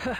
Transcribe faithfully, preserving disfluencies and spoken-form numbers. Huh.